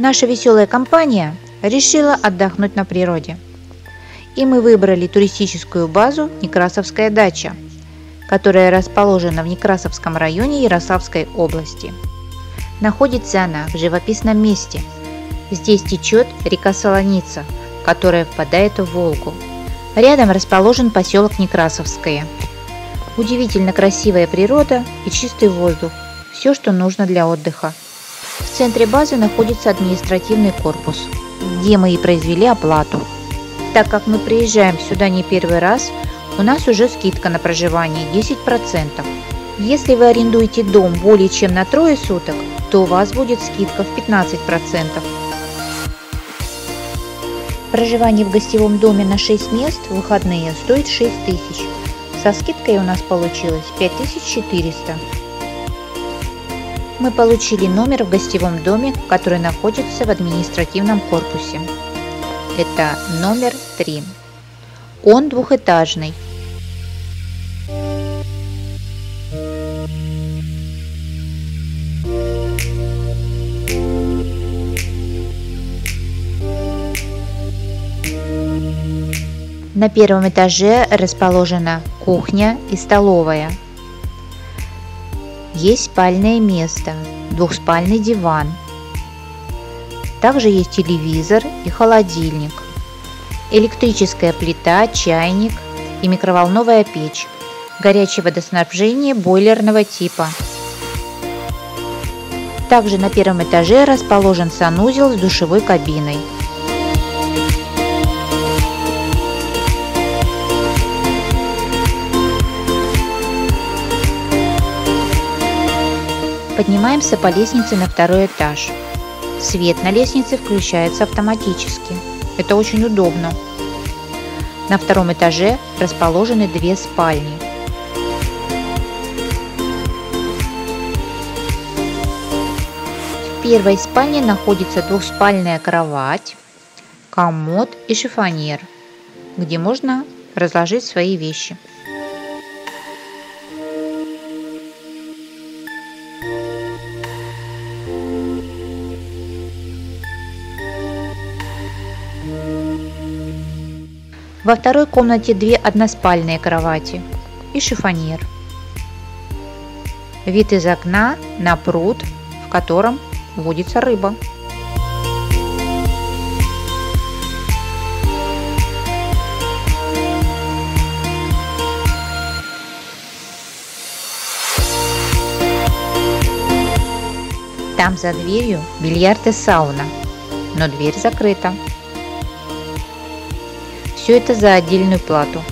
Наша веселая компания решила отдохнуть на природе. И мы выбрали туристическую базу «Некрасовская дача», которая расположена в Некрасовском районе Ярославской области. Находится она в живописном месте. Здесь течет река Солоница, которая впадает в Волгу. Рядом расположен поселок Некрасовское. Удивительно красивая природа и чистый воздух – все, что нужно для отдыха. В центре базы находится административный корпус, где мы и произвели оплату. Так как мы приезжаем сюда не первый раз, у нас уже скидка на проживание 10%. Если вы арендуете дом более чем на 3 суток, то у вас будет скидка в 15%. Проживание в гостевом доме на 6 мест в выходные стоит 6 тысяч. Со скидкой у нас получилось 5400. Мы получили номер в гостевом доме, который находится в административном корпусе. Это номер 3. Он двухэтажный. На первом этаже расположена кухня и столовая. Есть спальное место, двухспальный диван. Также есть телевизор и холодильник, электрическая плита, чайник и микроволновая печь, горячее водоснабжение бойлерного типа. Также на первом этаже расположен санузел с душевой кабиной. Поднимаемся по лестнице на 2-й этаж. Свет на лестнице включается автоматически. Это очень удобно. На 2-м этаже расположены 2 спальни. В 1-й спальне находится 2-спальная кровать, комод и шифоньер, где можно разложить свои вещи. Во 2-й комнате 2 односпальные кровати и шифоньер. Вид из окна на пруд, в котором водится рыба. Там за дверью бильярд и сауна, но дверь закрыта. Все это за отдельную плату.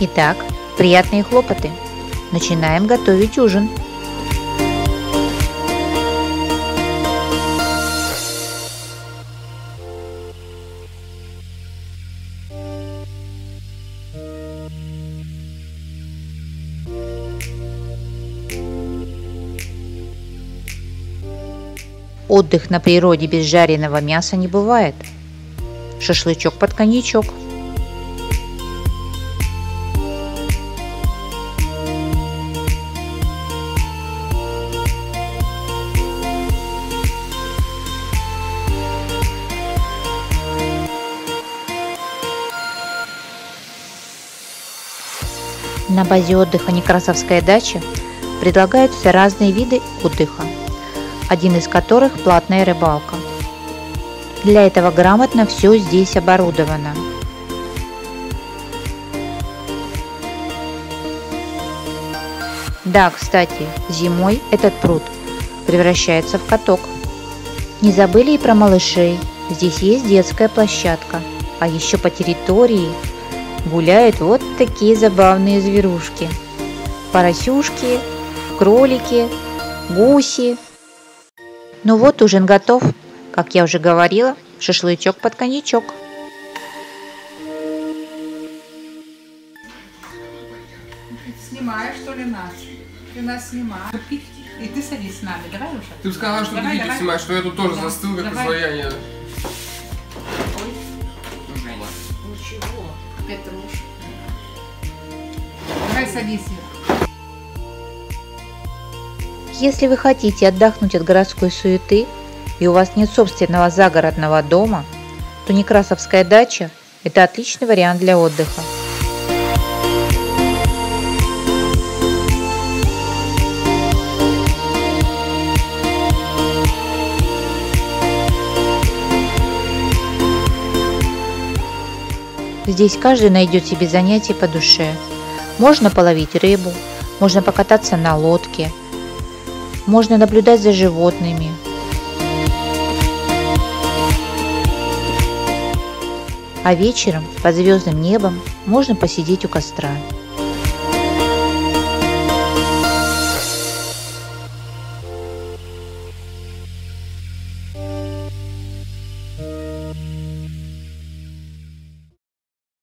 Итак, приятные хлопоты. Начинаем готовить ужин. Отдых на природе без жареного мяса не бывает. Шашлычок под коньячок. На базе отдыха «Некрасовская дача» предлагаются разные виды отдыха, один из которых – платная рыбалка. Для этого грамотно все здесь оборудовано. Да, кстати, зимой этот пруд превращается в каток. Не забыли и про малышей. Здесь есть детская площадка. А еще по территории гуляют вот такие забавные зверушки. Поросюшки, кролики, гуси. Ну вот, ужин готов. Как я уже говорила, шашлычок под коньячок. Снимаешь, что ли, нас? Ты нас снимаешь. И ты садись с нами, давай уже. Ты бы сказала, что давай, ты видео снимаешь, что я тут тоже застыл, как изваяние. Ой, Женя. Ничего, это муж. Давай садись. Если вы хотите отдохнуть от городской суеты и у вас нет собственного загородного дома, то Некрасовская дача – это отличный вариант для отдыха. Здесь каждый найдет себе занятие по душе. Можно половить рыбу, можно покататься на лодке, можно наблюдать за животными. А вечером под звездным небом можно посидеть у костра.